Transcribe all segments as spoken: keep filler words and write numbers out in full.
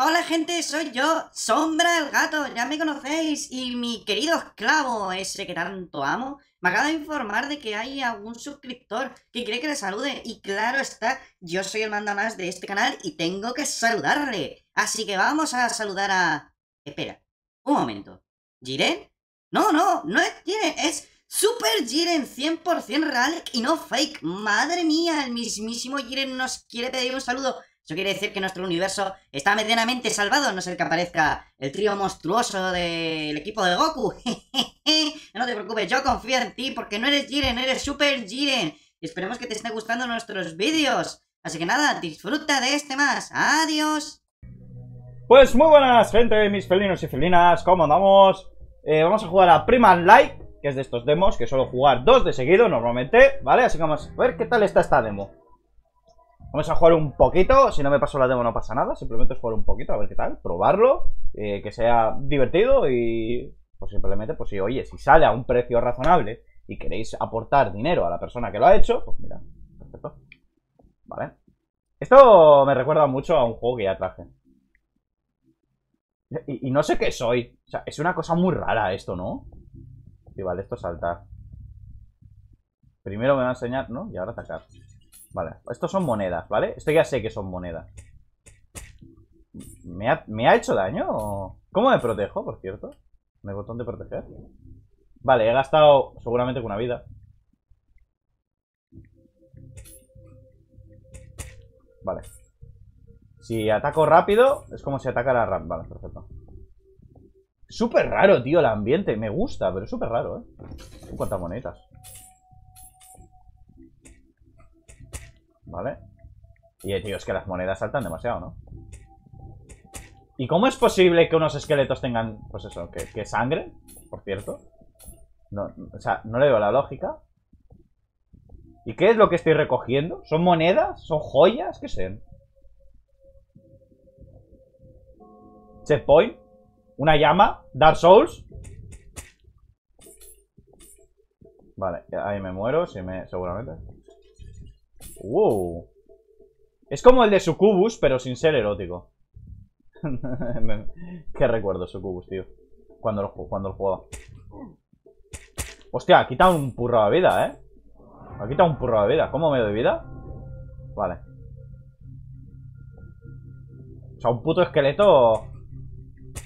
Hola gente, soy yo, Sombra el Gato, ya me conocéis, y mi querido esclavo, ese que tanto amo, me acaba de informar de que hay algún suscriptor que quiere que le salude, y claro está, yo soy el mandamás de este canal y tengo que saludarle, así que vamos a saludar a... Espera, un momento, ¿Jiren? No, no, no es Jiren, es Super Jiren cien por cien real y no fake, madre mía, el mismísimo Jiren nos quiere pedir un saludo. Eso quiere decir que nuestro universo está medianamente salvado, a no ser que aparezca el trío monstruoso del equipo de Goku. No te preocupes, yo confío en ti porque no eres Jiren, eres Super Jiren. Y esperemos que te estén gustando nuestros vídeos. Así que nada, disfruta de este más. Adiós. Pues muy buenas gente, mis felinos y felinas, ¿cómo andamos? Eh, vamos a jugar a Primal Light, que es de estos demos que suelo jugar dos de seguido normalmente, ¿vale? Así que vamos a ver qué tal está esta demo. Vamos a jugar un poquito, si no me paso la demo no pasa nada, simplemente es jugar un poquito, a ver qué tal, probarlo, eh, que sea divertido y pues simplemente, pues si oye, si sale a un precio razonable y queréis aportar dinero a la persona que lo ha hecho, pues mira, perfecto, vale. Esto me recuerda mucho a un juego que ya traje. Y, y no sé qué soy, o sea, es una cosa muy rara esto, ¿no? Sí, vale, esto es saltar. Primero me va a enseñar, ¿no? Y ahora atacar. Vale, estos son monedas, ¿vale? Esto ya sé que son monedas. ¿Me ha, me ha hecho daño? ¿Cómo me protejo, por cierto? ¿Me botón de proteger? Vale, he gastado seguramente una vida. Vale. Si ataco rápido, es como si atacara rap. Vale, perfecto. Súper raro, tío, el ambiente. Me gusta, pero es súper raro, ¿eh? Uy, cuántas monedas. ¿Vale? Y, tío, es que las monedas saltan demasiado, ¿no? ¿Y cómo es posible que unos esqueletos tengan, pues eso, que, que sangre, por cierto? No, o sea, no le veo la lógica. ¿Y qué es lo que estoy recogiendo? ¿Son monedas? ¿Son joyas? ¿Qué sé? Checkpoint. Una llama. Dark Souls. Vale, ahí me muero, si me... seguramente. Wow. Es como el de Sucubus, pero sin ser erótico. Qué recuerdo Sucubus, tío. Cuando lo, cuando lo jugaba. Hostia, ha quitado un purro de vida, ¿eh? Ha quitado un purro de vida. ¿Cómo me doy vida? Vale. O sea, un puto esqueleto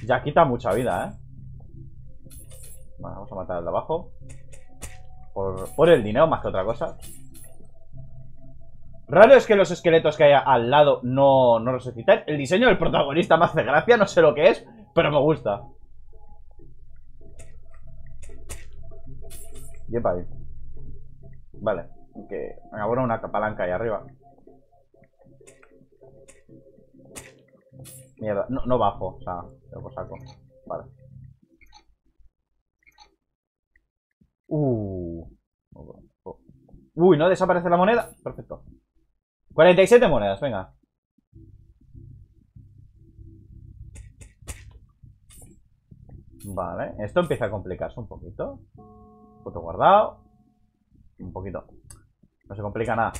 ya quita mucha vida, ¿eh? Vale, vamos a matar al de abajo. Por, por el dinero más que otra cosa. Raro es que los esqueletos que hay al lado no, no resucitan. El diseño del protagonista me hace gracia, no sé lo que es, pero me gusta. Yepa ahí. Vale, que me abro una palanca ahí arriba. Mierda, no, no bajo, o sea, lo saco. Vale. Uh. Uy, no desaparece la moneda. Perfecto. cuarenta y siete monedas, venga. Vale, esto empieza a complicarse un poquito. Foto guardado. Un poquito. No se complica nada.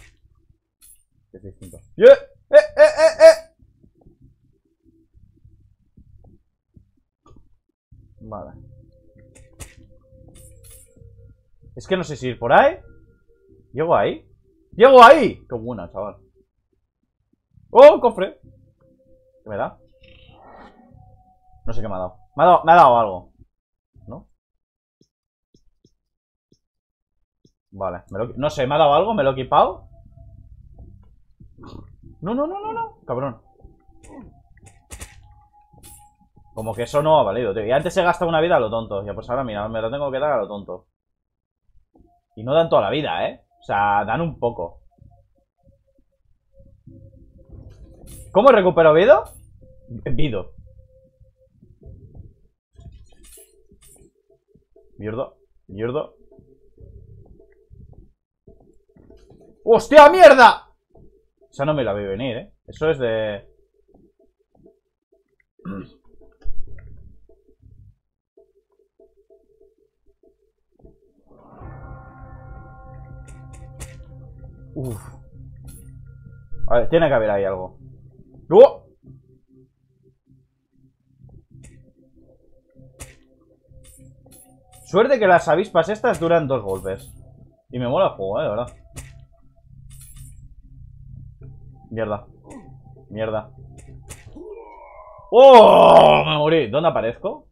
Es distinto. ¡Yeah! ¡Eh, eh, eh, eh! Vale. Es que no sé si ir por ahí. ¿Llego ahí? ¡Llego ahí! ¡Qué buena, chaval! ¡Oh, cofre! ¿Qué me da? No sé qué me ha dado. Me ha dado, me ha dado algo. ¿No? Vale. Me lo, no sé, ¿me ha dado algo? ¿Me lo he equipado? No, no, no, no, no. Cabrón. Como que eso no ha valido, tío. Y antes he gastado una vida a lo tonto. Ya pues ahora, mira, me lo tengo que dar a lo tonto. Y no dan toda la vida, ¿eh? O sea, dan un poco. ¿Cómo recupero vida? Vida. Mierda, mierda. ¡Hostia, mierda! O sea, no me la vi venir, ¿eh? Eso es de... Uff. A ver, tiene que haber ahí algo. ¡Oh! Suerte que las avispas estas duran dos golpes. Y me mola el juego, eh, de verdad. Mierda. Mierda. ¡Oh! Me morí. ¿Dónde aparezco?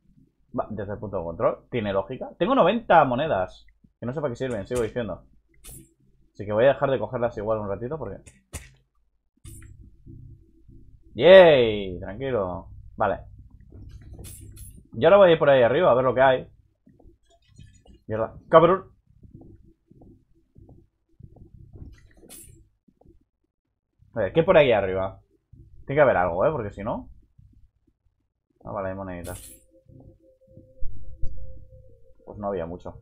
Va, desde el punto de control. ¿Tiene lógica? Tengo noventa monedas. Que no sé para qué sirven, sigo diciendo. Así que voy a dejar de cogerlas igual un ratito porque... ¡Yay! Tranquilo. Vale. Y ahora voy a ir por ahí arriba a ver lo que hay. Mierda. ¡Cabrón! A ver, ¿qué por ahí arriba? Tiene que haber algo, ¿eh? Porque si no... Ah, vale, hay moneditas. Pues no había mucho.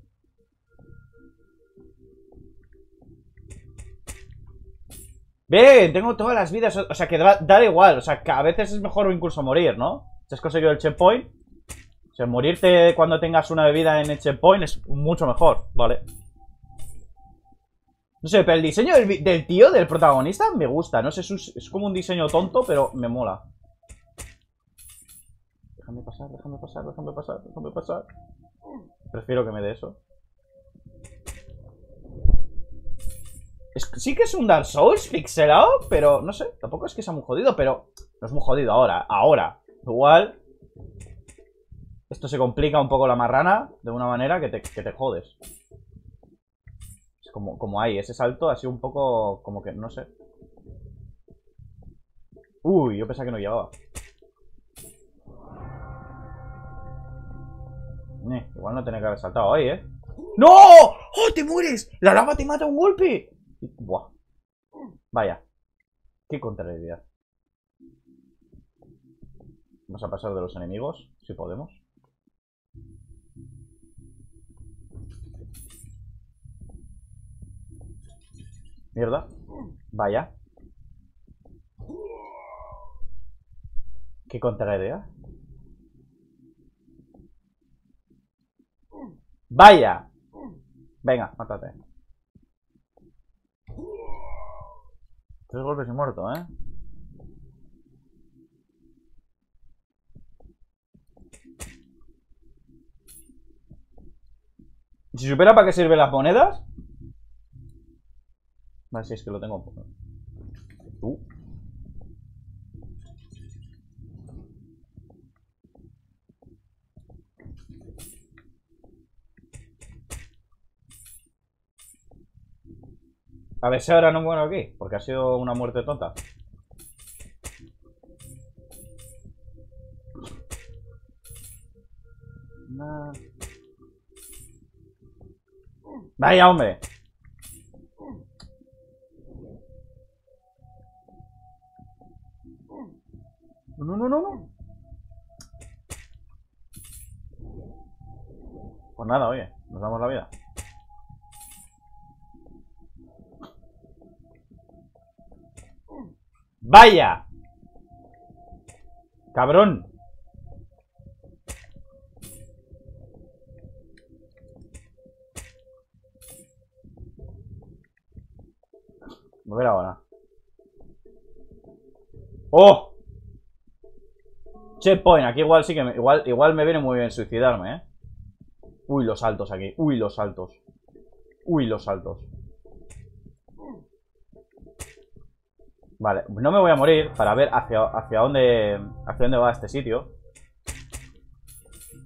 Bien, tengo todas las vidas. O sea, que da, da igual. O sea, que a veces es mejor incluso morir, ¿no? Si has conseguido el checkpoint. O sea, morirte cuando tengas una bebida en el checkpoint es mucho mejor. Vale. No sé, pero el diseño del, del tío, del protagonista, me gusta. No sé, es, es como un diseño tonto, pero me mola. Déjame pasar, déjame pasar, déjame pasar, déjame pasar. Prefiero que me dé eso. Es, sí que es un Dark Souls pixelado, pero no sé, tampoco es que sea muy jodido, pero no es muy jodido ahora, ahora. Igual, esto se complica un poco la marrana de una manera que te, que te jodes. Es como, como hay ese salto, así un poco como que, no sé. Uy, yo pensaba que no llegaba. Eh, igual no tenía que haber saltado ahí, ¿eh? ¡No! ¡Oh, te mueres! ¡La lava te mata un golpe! Buah. Vaya. Qué contrariedad. Vamos a pasar de los enemigos, si podemos. Mierda. Vaya. Qué contrariedad. Vaya. Venga, mátate. Tres golpes y muerto, ¿eh? Si supera, ¿para qué sirven las monedas? Vale, si es que lo tengo. Uh. A ver si ahora no muero aquí, porque ha sido una muerte tonta. Nah. Vaya, hombre. No, no, no, no. Pues nada, oye, nos damos la vida. ¡Vaya! ¡Cabrón! Mover ahora. ¡Oh! Checkpoint, aquí igual sí que me, igual, igual me viene muy bien suicidarme, ¿eh? Uy, los saltos aquí. Uy, los saltos. Uy, los saltos. Vale, no me voy a morir para ver hacia, hacia, dónde, hacia dónde va este sitio.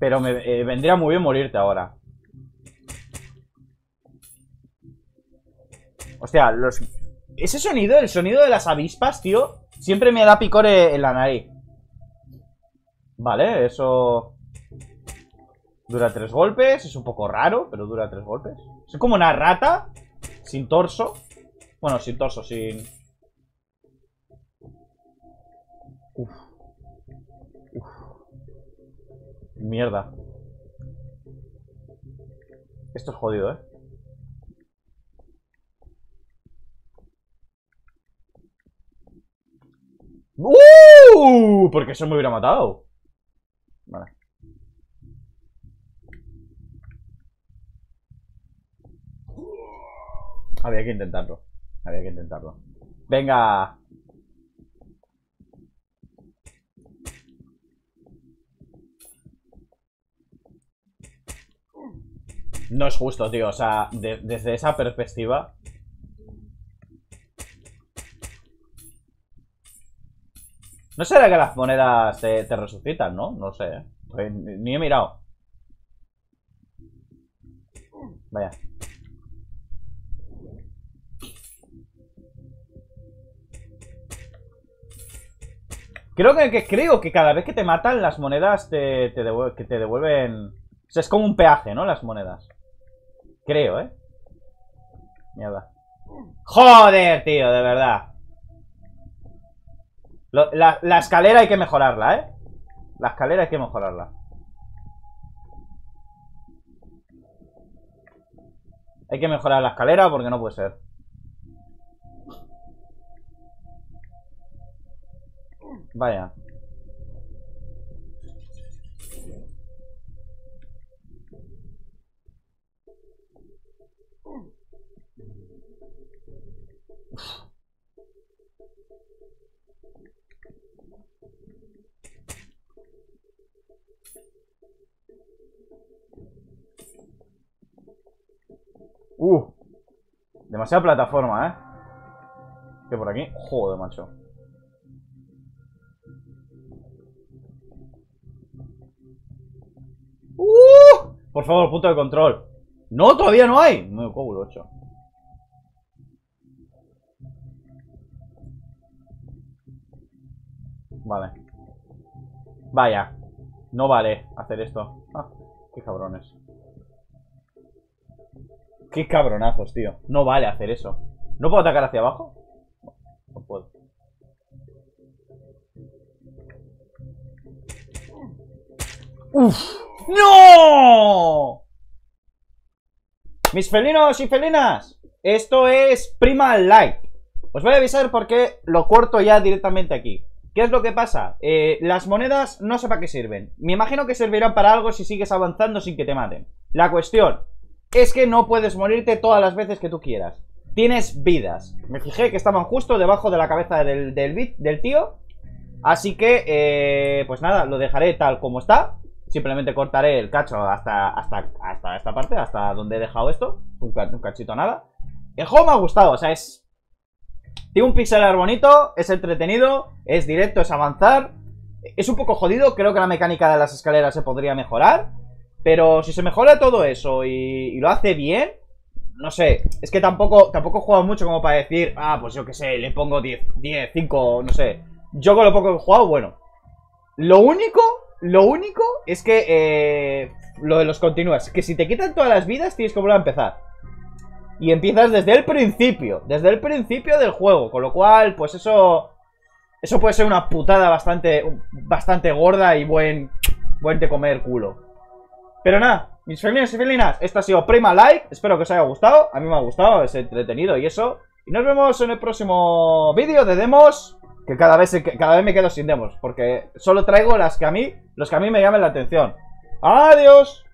Pero me eh, vendría muy bien morirte ahora. Hostia, los... Ese sonido, el sonido de las avispas, tío, siempre me da picor en la nariz. Vale, eso... Dura tres golpes, es un poco raro, pero dura tres golpes. Es como una rata, sin torso. Bueno, sin torso, sin... Uf. Uf. Mierda. Esto es jodido, ¿eh? ¡Uh! Porque eso me hubiera matado. Vale. Había que intentarlo. Había que intentarlo. Venga. No es justo, tío. O sea, de, desde esa perspectiva... No será que las monedas te, te resucitan, ¿no? No sé, ¿eh? Pues ni, ni he mirado. Vaya. Creo que, que, creo que cada vez que te matan las monedas te, te, devuelven, que te devuelven... O sea, es como un peaje, ¿no? Las monedas. Creo, ¿eh? Mierda. ¡Joder, tío! De verdad. La, la escalera hay que mejorarla, ¿eh? La escalera hay que mejorarla. Hay que mejorar la escalera porque no puede ser. Vaya. Uf. Uh, demasiada plataforma, ¿eh? Que por aquí, joder, macho. Uh, por favor, punto de control. No, todavía no hay. No, me cago en el ocho. Vale. Vaya. No vale hacer esto. Ah, qué cabrones. Qué cabronazos, tío. No vale hacer eso. ¿No puedo atacar hacia abajo? No, no puedo. ¡Uf! ¡No! Mis felinos y felinas, esto es Primal Light. Os voy a avisar porque lo corto ya directamente aquí. ¿Qué es lo que pasa? Eh, las monedas no sé para qué sirven. Me imagino que servirán para algo si sigues avanzando sin que te maten. La cuestión... es que no puedes morirte todas las veces que tú quieras. Tienes vidas. Me fijé que estaban justo debajo de la cabeza del, del, del tío. Así que, eh, pues nada, lo dejaré tal como está. Simplemente cortaré el cacho hasta, hasta, hasta esta parte, hasta donde he dejado esto. Un, un cachito nada. El juego me ha gustado, o sea, es... tiene un pixel art bonito, es entretenido, es directo, es avanzar. Es un poco jodido, creo que la mecánica de las escaleras se podría mejorar. Pero si se mejora todo eso y, y lo hace bien, no sé, es que tampoco tampoco he jugado mucho como para decir, ah, pues yo qué sé, le pongo diez, diez, cinco, no sé. Yo con lo poco que he jugado, bueno. Lo único, lo único es que eh, lo de los continúas, que si te quitan todas las vidas tienes que volver a empezar. Y empiezas desde el principio, desde el principio del juego, con lo cual, pues eso, eso puede ser una putada bastante, bastante gorda y buen, buen de comer culo. Pero nada, mis felinos y felinas, esto ha sido Primal Light, espero que os haya gustado, a mí me ha gustado, es entretenido y eso. Y nos vemos en el próximo vídeo de demos, que cada vez, cada vez me quedo sin demos, porque solo traigo las que a mí, los que a mí me llamen la atención. ¡Adiós!